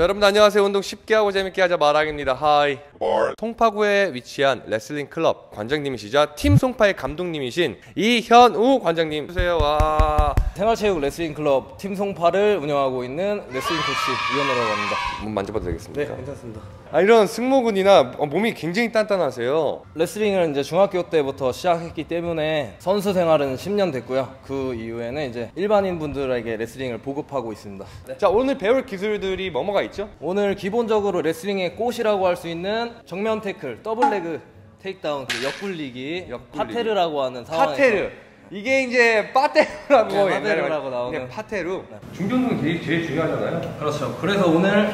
자, 여러분 안녕하세요. 운동 쉽게 하고 재밌게 하자 마랑입니다. 하이. 송파구에 위치한 레슬링 클럽 관장님이시자 팀송파의 감독님이신 이현우 관장님 주세요. 와. 생활체육 레슬링 클럽 팀송파를 운영하고 있는 레슬링 코치 이현우라고 합니다. 한번 만져봐도 되겠습니까? 네, 괜찮습니다. 아, 이런 승모근이나 몸이 굉장히 단단하세요. 레슬링을 이제 중학교 때부터 시작했기 때문에 선수 생활은 10년 됐고요. 그 이후에는 이제 일반인 분들에게 레슬링을 보급하고 있습니다. 네. 자, 오늘 배울 기술들이 뭐뭐가 있죠? 오늘 기본적으로 레슬링의 꽃이라고 할 수 있는 정면 태클, 더블 레그, 테이크다운, 역굴리기, 파테르라고 하는 상황에서 파테르! 이게 이제 파테르라고 나오는 파테르. 중견동이 제일 중요하잖아요. 그렇죠. 그래서 오늘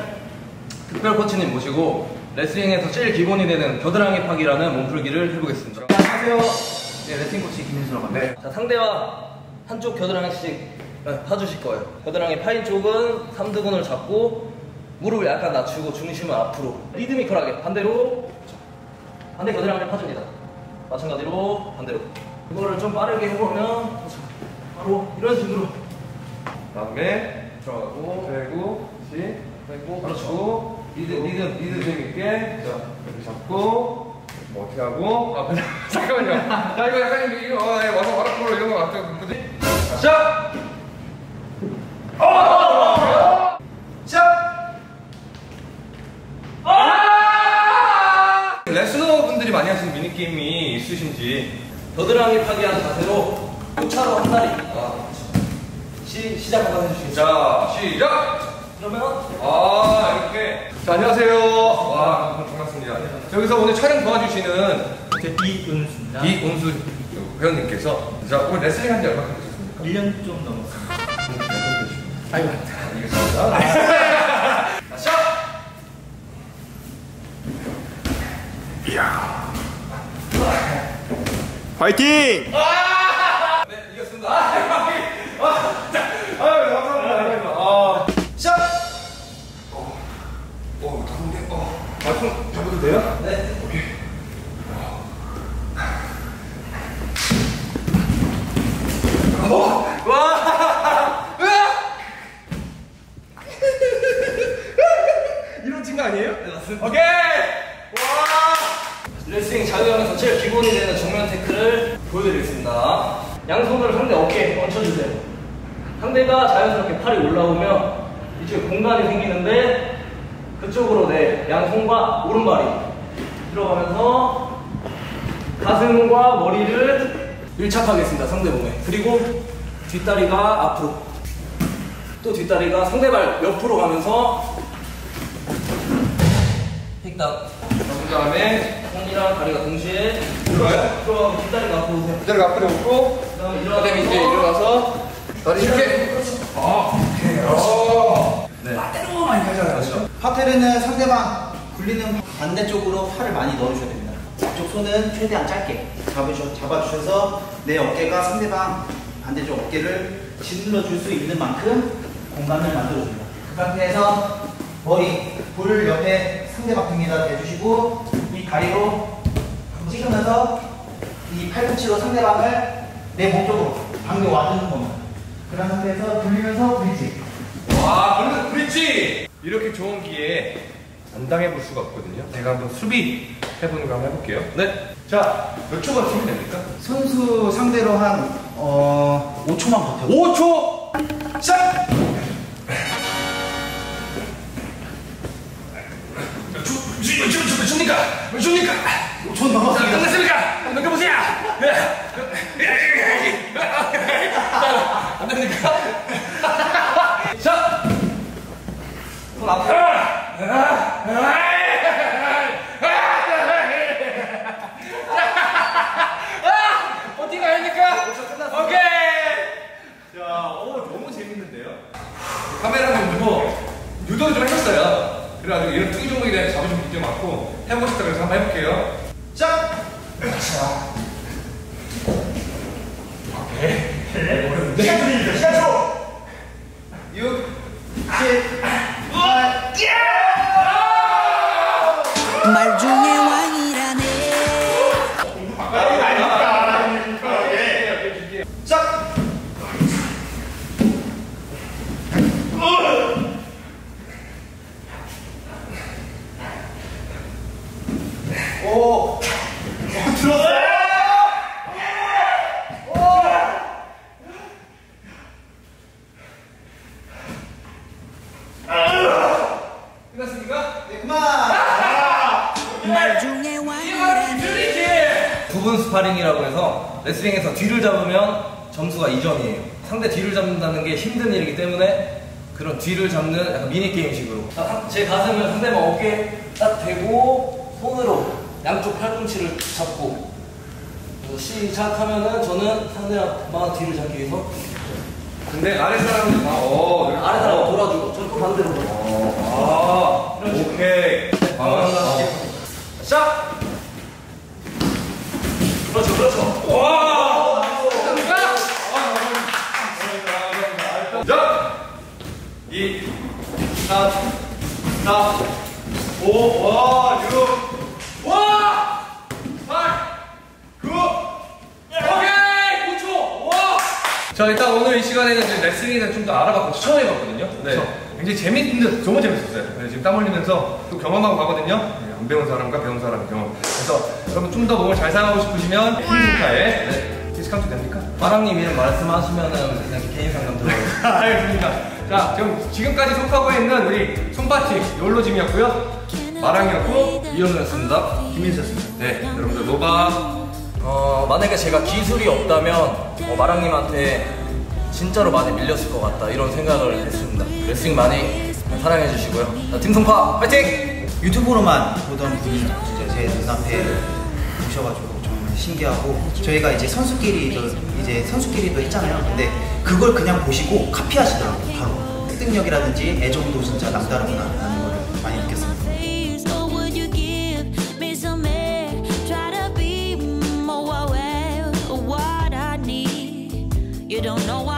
특별 코치님 모시고 레슬링에서 제일 기본이 되는 겨드랑이 파기라는 몸풀기를 해보겠습니다. 안녕하세요. 네, 레슬링 코치 김민수라고 합니다. 네. 자, 상대와 한쪽 겨드랑이씩 파주실 거예요. 겨드랑이 파인 쪽은 3두근을 잡고 무릎을 약간 낮추고 중심을 앞으로 리드미컬하게 반대로, 반대 겨드랑이를 파줍니다. 마찬가지로 반대로. 이거를 좀 빠르게 해보면 바로 이런 식으로 다음에 들어가고 빼고 다시 빼고 그렇죠. 리듬 재밌게. 자, 여기 잡고 뭐 어떻게 하고 아 잠깐만요. 야, 이거 약간 이거 와서 와락으로 이런 거 같아요. 시작! 어! 시작! 아! 레슬러분들이 많이 하시는 미니게임이 있으신지. 겨드랑이 파기하는 자세로 교차로 한 다리. 아, 시작 한번 해주시겠죠? 자, 시작! 그러면 아, 이렇게. 자, 안녕하세요. 와, 반갑습니다. 여기서 오늘 촬영 도와주시는 이은수입니다. 이은수 회원님께서, 자, 오늘 레슬링 한지 얼마나 되셨습니까? 1년 좀 넘었습니다. 아이고, 알겠습니다. 다시요. 이야. 파이팅! 아! 네, 이겼습니다. 손 잡아도 돼요? 네. 오케이. 어? 와! 이런 친구 아니에요? 네, 맞습니다. 오케이! 와! 레슬링 자유형에서 제일 기본이 되는 정면 태클을 보여드리겠습니다. 양손을 상대 어깨에 얹혀주세요. 상대가 자연스럽게 팔이 올라오면 이쪽에 공간이 생기는데 그쪽으로 내 양손과 오른발이 들어가면서 가슴과 머리를 밀착하겠습니다. 상대 몸에. 그리고 뒷다리가 앞으로, 또 뒷다리가 상대 발 옆으로 가면서 픽다운. 그 다음에 손이랑 다리가 동시에 들어가요? 들어가고 뒷다리가 앞으로 오세요. 뒷다리가 앞으로 오고 그 다음에 이제 일어나서 다리 쉽게. 아, 오케이. 오. 네. 파테르 많이 가져가죠. 파테르는 상대방 굴리는 반대쪽으로 팔을 많이 넣어주셔야 됩니다. 이쪽 손은 최대한 짧게 잡아주셔서 내 어깨가 상대방 반대쪽 어깨를 짓눌러줄 수 있는 만큼 공간을 만들어줍니다. 그 상태에서 머리, 볼 옆에 상대방 등에다 대주시고 이 다리로 찍으면서 이 팔꿈치로 상대방을 내 몸 쪽으로 당겨 와주는 겁니다. 그런 상태에서 돌리면서 브릿지. 와, 그래서 브릿지! 이렇게 좋은 기회에 안 당해볼 수가 없거든요. 제가 한번 수비 해보는 거 한번 해볼게요. 네. 자, 몇 초가 치면 됩니까? 선수 상대로 한 5초만 버텨. 5초! 시작! 춥니까? 5초 넘었습니다. 끝났습니까? 넘겨보세요! 안 됩니까? 자! 손 앞으로. 어떻게 가십니까? 오케이! 자, 너무 재밌는데요? 카메라 한번 보고 유도를 좀 해봤어요. 그래가지고 이런 투기 종목에 대한 자부심이 되게 많고 해보고 싶다 그래서 한번 해볼게요. 자! 오케이. 네. 시간 초! 6, 7, 8, 예! 말 중에 왕이라네. 자! 끝났습니까? 네, 그만! 부분 스파링이라고 해서 레슬링에서 뒤를 잡으면 점수가 2점이에요. 상대 뒤를 잡는다는 게 힘든 일이기 때문에 그런 뒤를 잡는 약간 미니게임식으로 제 가슴을 상대방 어깨에 딱 대고 손으로 양쪽 팔꿈치를 잡고 시작하면은 저는 상대방 뒤를 잡기 위해서 근데 아랫사람은 다 아랫사람 돌아주고 저는 또 반대로 오케이 시작! 그렇죠, 그렇죠. 와! 됐습니까? 2, 3, 4, 5, 와, 6, 와! 8, 9, 오케이! 9초! 와! 자, 일단 오늘 이 시간에는 레슬링에 대해서 좀 더 알아봤고 처음 해봤거든요. 네. 그렇죠? 굉장히 재밌는데 정말 재밌었어요. 네, 지금 땀 흘리면서 또 경험하고 가거든요. 안 배운 사람과 배운 사람의 경험. 그래서 여러분 좀 더 몸을 잘 사용하고 싶으시면 팀송파에 디스카운트 됩니까? 마랑님이랑 말씀하시면은 그냥 개인 상담 들어가요. 알겠습니다. 자, 지금까지 송파구에 있는 우리 송파팀 욜로짐이었고요. 마랑이었고 이현우였습니다. 김민수였습니다. 네, 여러분들 노바. 만약에 제가 기술이 없다면 마랑님한테 진짜로 많이 밀렸을 것 같다 이런 생각을 했습니다. 레슬링 많이 사랑해주시고요. 팀송파 파이팅! 유튜브로만 보던 분이 진짜 제 눈앞에 오셔가지고 정말 신기하고 저희가 이제 선수끼리도 했잖아요. 근데 그걸 그냥 보시고 카피하시더라고요. 바로 습득력이라든지 애정도 진짜 남다르구나 라는 걸 많이 느꼈습니다.